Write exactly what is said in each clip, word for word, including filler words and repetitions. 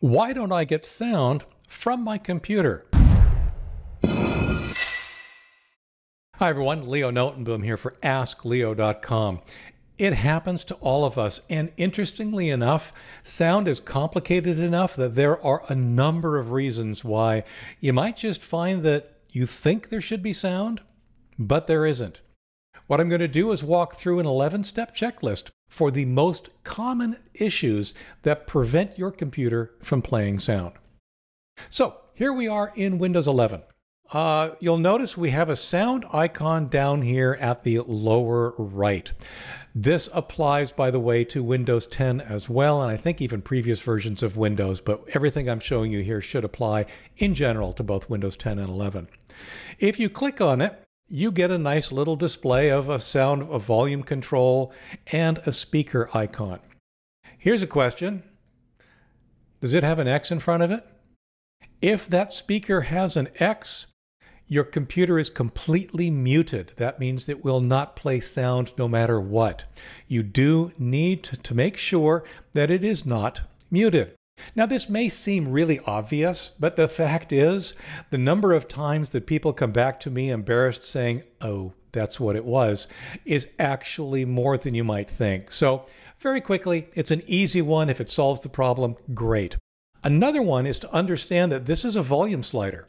Why don't I get sound from my computer? Hi everyone, Leo Notenboom here for ask leo dot com. It happens to all of us, and interestingly enough, sound is complicated enough that there are a number of reasons why you might just find that you think there should be sound, but there isn't. What I'm going to do is walk through an eleven step checklist for the most common issues that prevent your computer from playing sound. So here we are in Windows eleven. Uh, you'll notice we have a sound icon down here at the lower right. This applies, by the way, to Windows ten as well, and I think even previous versions of Windows, but everything I'm showing you here should apply in general to both Windows ten and eleven. If you click on it, you get a nice little display of a sound, a volume control, and a speaker icon. Here's a question. Does it have an X in front of it? If that speaker has an X, your computer is completely muted. That means it will not play sound no matter what. You do need to make sure that it is not muted. Now, this may seem really obvious, but the fact is, the number of times that people come back to me embarrassed saying, oh, that's what it was, is actually more than you might think. So very quickly, it's an easy one. If it solves the problem, great. Another one is to understand that this is a volume slider.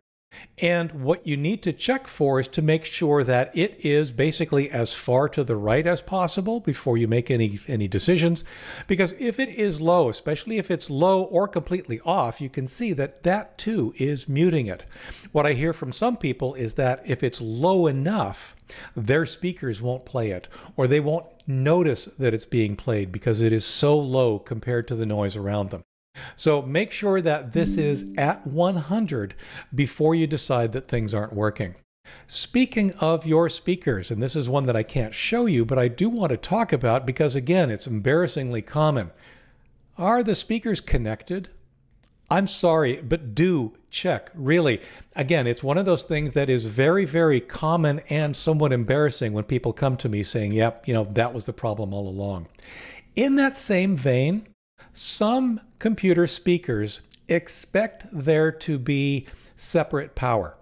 And what you need to check for is to make sure that it is basically as far to the right as possible before you make any, any decisions. Because if it is low, especially if it's low or completely off, you can see that that too is muting it. What I hear from some people is that if it's low enough, their speakers won't play it, or they won't notice that it's being played because it is so low compared to the noise around them. So make sure that this is at one hundred before you decide that things aren't working. Speaking of your speakers, and this is one that I can't show you, but I do want to talk about because, again, it's embarrassingly common. Are the speakers connected? I'm sorry, but do check, really. Again, it's one of those things that is very, very common and somewhat embarrassing when people come to me saying, yep, you know, that was the problem all along. In that same vein, some computer speakers expect there to be separate power.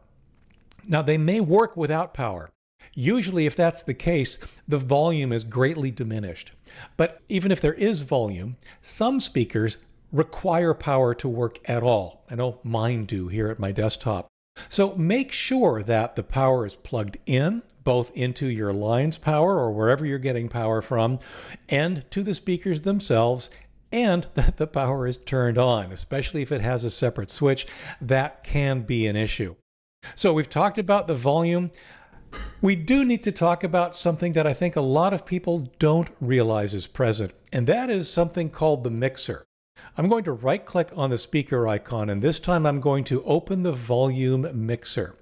Now, they may work without power. Usually, if that's the case, the volume is greatly diminished. But even if there is volume, some speakers require power to work at all. I know mine do here at my desktop. So make sure that the power is plugged in, both into your line's power or wherever you're getting power from, and to the speakers themselves, and that the power is turned on, especially if it has a separate switch. That can be an issue. So we've talked about the volume. We do need to talk about something that I think a lot of people don't realize is present, and that is something called the mixer. I'm going to right-click on the speaker icon, and this time I'm going to open the volume mixer.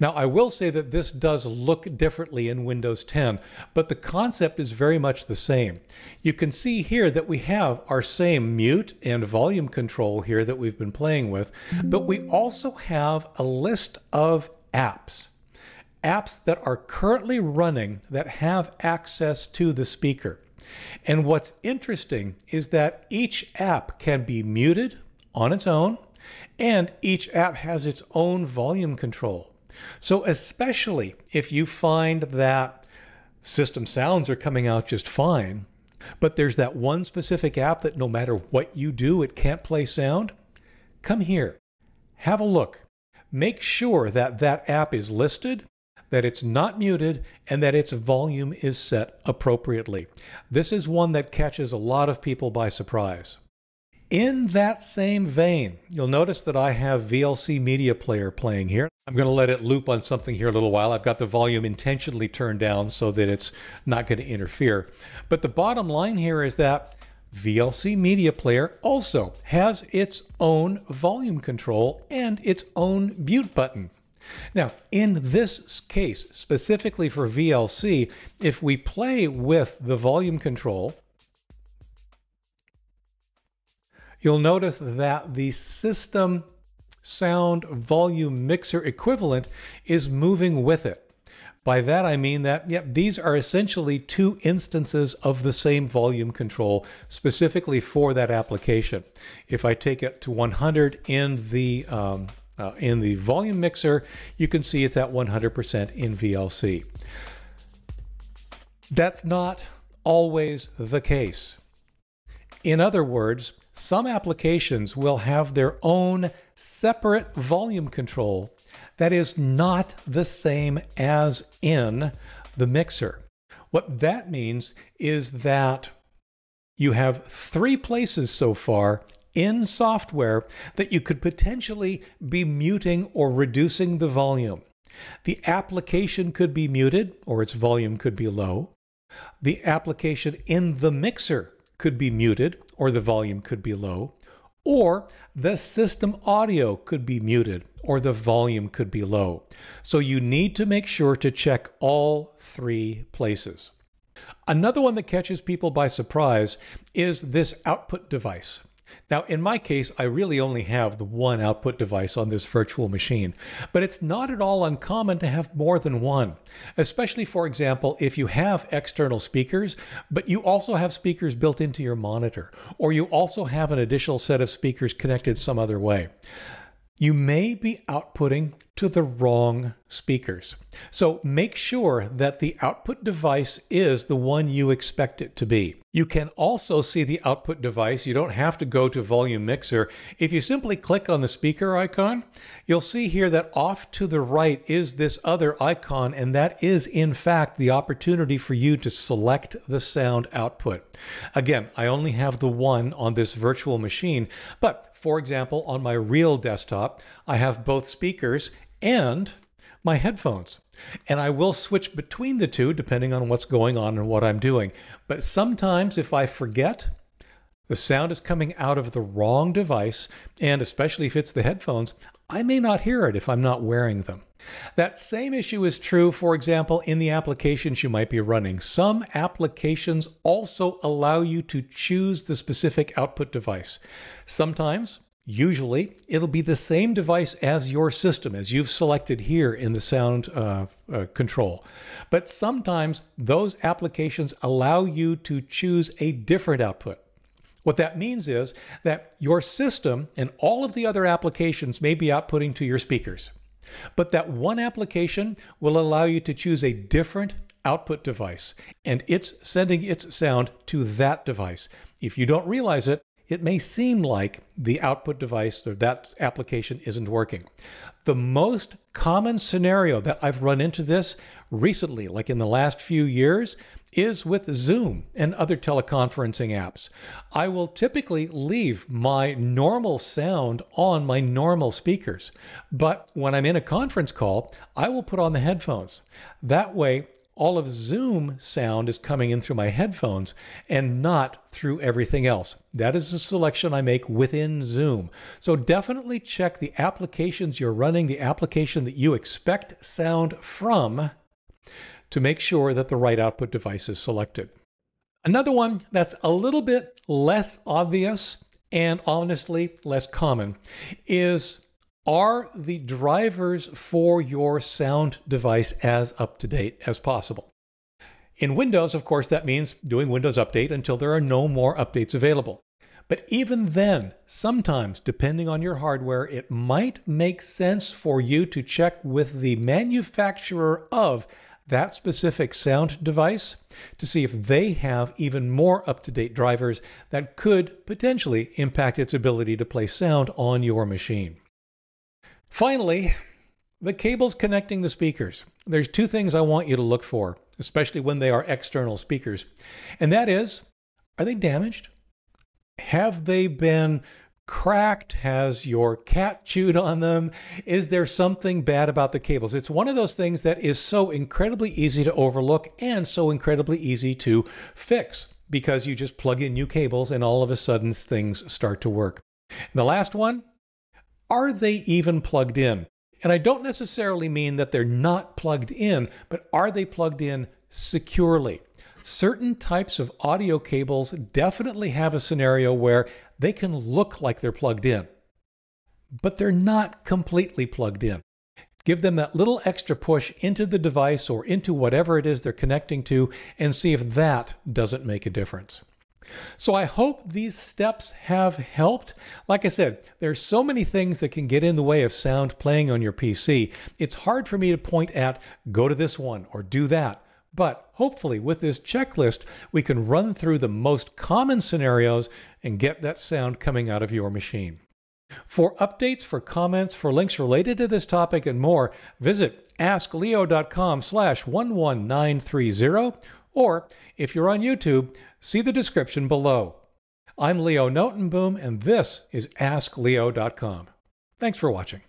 Now, I will say that this does look differently in Windows ten, but the concept is very much the same. You can see here that we have our same mute and volume control here that we've been playing with, but we also have a list of apps. Apps that are currently running that have access to the speaker. And what's interesting is that each app can be muted on its own, and each app has its own volume control. So especially if you find that system sounds are coming out just fine, but there's that one specific app that no matter what you do, it can't play sound, come here, have a look. Make sure that that app is listed, that it's not muted, and that its volume is set appropriately. This is one that catches a lot of people by surprise. In that same vein, you'll notice that I have V L C Media Player playing here. I'm going to let it loop on something here a little while. I've got the volume intentionally turned down so that it's not going to interfere. But the bottom line here is that V L C Media Player also has its own volume control and its own mute button. Now, in this case, specifically for V L C, if we play with the volume control, you'll notice that the system sound volume mixer equivalent is moving with it. By that I mean that, yep, these are essentially two instances of the same volume control specifically for that application. If I take it to one hundred in the um, uh, in the volume mixer, you can see it's at one hundred percent in V L C. That's not always the case. In other words, some applications will have their own separate volume control that is not the same as in the mixer. What that means is that you have three places so far in software that you could potentially be muting or reducing the volume. The application could be muted, or its volume could be low. The application in the mixer could be muted, or the volume could be low, or the system audio could be muted, or the volume could be low. So you need to make sure to check all three places. Another one that catches people by surprise is this output device. Now, in my case, I really only have the one output device on this virtual machine, but it's not at all uncommon to have more than one, especially, for example, if you have external speakers, but you also have speakers built into your monitor, or you also have an additional set of speakers connected some other way. You may be outputting to the wrong speakers. So make sure that the output device is the one you expect it to be. You can also see the output device. You don't have to go to volume mixer. If you simply click on the speaker icon, you'll see here that off to the right is this other icon, and that is in fact the opportunity for you to select the sound output. Again, I only have the one on this virtual machine, but for example, on my real desktop, I have both speakers and my headphones. And I will switch between the two depending on what's going on and what I'm doing. But sometimes if I forget, the sound is coming out of the wrong device, and especially if it's the headphones, I may not hear it if I'm not wearing them. That same issue is true, for example, in the applications you might be running. Some applications also allow you to choose the specific output device. Sometimes, usually, it'll be the same device as your system, as you've selected here in the sound uh, uh, control. But sometimes those applications allow you to choose a different output. What that means is that your system and all of the other applications may be outputting to your speakers, but that one application will allow you to choose a different output device, and it's sending its sound to that device. If you don't realize it, it may seem like the output device or that application isn't working. The most common scenario that I've run into this recently, like in the last few years, is with Zoom and other teleconferencing apps. I will typically leave my normal sound on my normal speakers, but when I'm in a conference call, I will put on the headphones. That way, all of Zoom sound is coming in through my headphones and not through everything else. That is a selection I make within Zoom. So definitely check the applications you're running, the application that you expect sound from, to make sure that the right output device is selected. Another one that's a little bit less obvious and honestly less common is, are the drivers for your sound device as up to date as possible? In Windows, of course, that means doing Windows Update until there are no more updates available. But even then, sometimes, depending on your hardware, it might make sense for you to check with the manufacturer of that specific sound device to see if they have even more up-to-date drivers that could potentially impact its ability to play sound on your machine. Finally, the cables connecting the speakers. There's two things I want you to look for, especially when they are external speakers, and that is, are they damaged? Have they been cracked? Has your cat chewed on them? Is there something bad about the cables? It's one of those things that is so incredibly easy to overlook and so incredibly easy to fix because you just plug in new cables and all of a sudden things start to work. And the last one, are they even plugged in? And I don't necessarily mean that they're not plugged in, but are they plugged in securely? Certain types of audio cables definitely have a scenario where they can look like they're plugged in, but they're not completely plugged in. Give them that little extra push into the device or into whatever it is they're connecting to, and see if that doesn't make a difference. So I hope these steps have helped. Like I said, there's so many things that can get in the way of sound playing on your P C. It's hard for me to point at, go to this one or do that. But hopefully with this checklist, we can run through the most common scenarios and get that sound coming out of your machine. For updates, for comments, for links related to this topic and more, visit ask leo dot com slash one one nine three zero, or if you're on YouTube, see the description below. I'm Leo Notenboom, and this is ask leo dot com. Thanks for watching.